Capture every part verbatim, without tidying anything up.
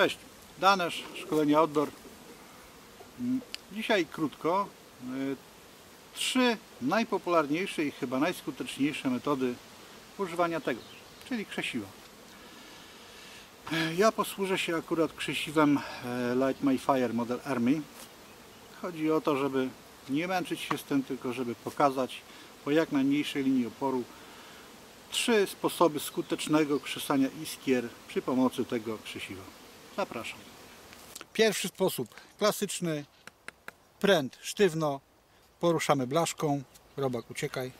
Cześć, Danesz, Szkolenia Outdoor. Dzisiaj krótko trzy najpopularniejsze i chyba najskuteczniejsze metody używania tego, czyli krzesiwa. Ja posłużę się akurat krzesiwem Light My Fire model Army. Chodzi o to, żeby nie męczyć się z tym, tylko żeby pokazać po jak najmniejszej linii oporu trzy sposoby skutecznego krzesania iskier przy pomocy tego krzesiwa. Zapraszam. Pierwszy sposób, klasyczny, pręt sztywno, poruszamy blaszką, robak uciekaj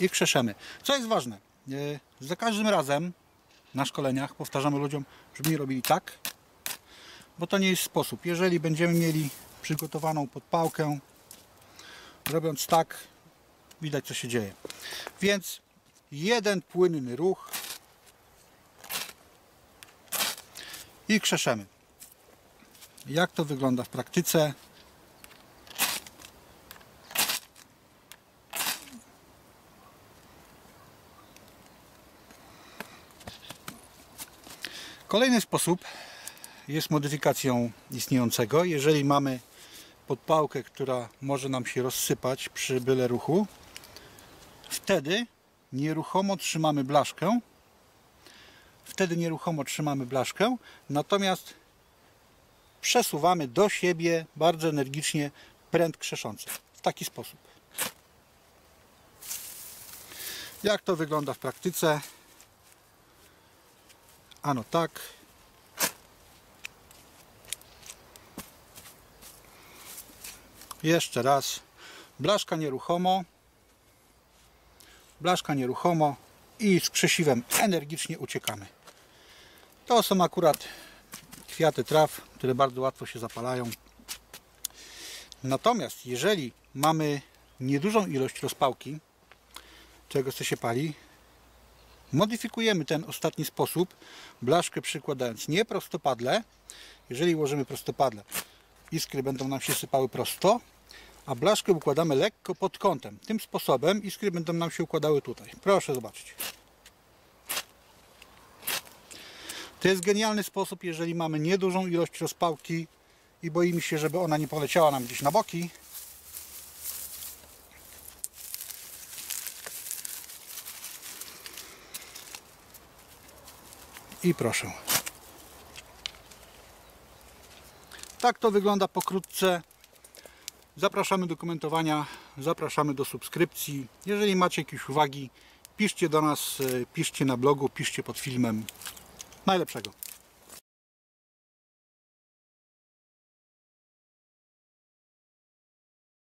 i krzeszemy. Co jest ważne, yy, za każdym razem na szkoleniach powtarzamy ludziom, żeby nie robili tak, bo to nie jest sposób. Jeżeli będziemy mieli przygotowaną podpałkę, robiąc tak, widać co się dzieje. Więc jeden płynny ruch i krzeszemy. Jak to wygląda w praktyce? Kolejny sposób jest modyfikacją istniejącego. Jeżeli mamy podpałkę, która może nam się rozsypać przy byle ruchu, wtedy nieruchomo trzymamy blaszkę. Wtedy nieruchomo trzymamy blaszkę, natomiast przesuwamy do siebie bardzo energicznie pręt krzeszący. W taki sposób. Jak to wygląda w praktyce? Ano tak. Jeszcze raz. Blaszka nieruchomo. Blaszka nieruchomo i z krzesiwem energicznie uciekamy. To są akurat kwiaty traw, które bardzo łatwo się zapalają. Natomiast jeżeli mamy niedużą ilość rozpałki, czego co się pali, modyfikujemy ten ostatni sposób, blaszkę przykładając nie prostopadle. Jeżeli ułożymy prostopadle, iskry będą nam się sypały prosto, a blaszkę układamy lekko pod kątem. Tym sposobem iskry będą nam się układały tutaj. Proszę zobaczyć. To jest genialny sposób, jeżeli mamy niedużą ilość rozpałki i boimy się, żeby ona nie poleciała nam gdzieś na boki. I proszę. Tak to wygląda pokrótce. Zapraszamy do komentowania, zapraszamy do subskrypcji. Jeżeli macie jakieś uwagi, piszcie do nas, piszcie na blogu, piszcie pod filmem. Najlepszego.